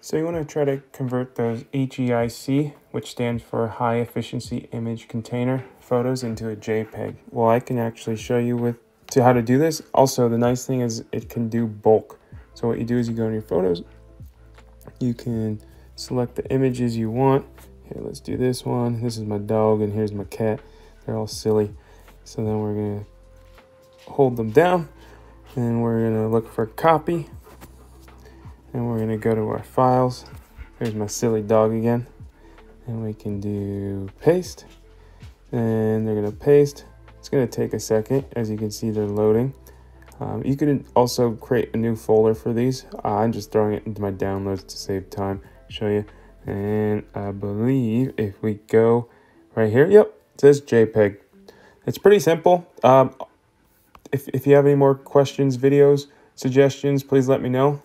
So you want to try to convert those HEIC, which stands for High Efficiency Image Container, photos into a JPEG. Well, I can actually show you how to do this. Also, the nice thing is it can do bulk. So what you do is you go in your photos, you can select the images you want. Here, let's do this one. This is my dog and here's my cat. They're all silly. So then we're going to hold them down and we're going to look for copy. And we're going to go to our files. Here's my silly dog again. And we can do paste. And they're going to paste. It's going to take a second. As you can see, they're loading. You can also create a new folder for these. I'm just throwing it into my downloads to save time. Show you. And I believe if we go right here, yep, it says JPEG. It's pretty simple. If you have any more questions, videos, suggestions, please let me know.